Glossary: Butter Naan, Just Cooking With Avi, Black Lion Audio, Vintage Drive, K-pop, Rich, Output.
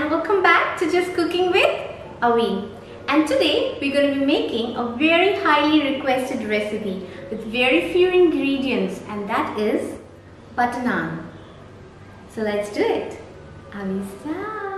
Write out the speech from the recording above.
and welcome back to Just Cooking with Avi. And today we're going to be making a very highly requested recipe with very few ingredients, and that is butter naan. So let's do it. Avi style.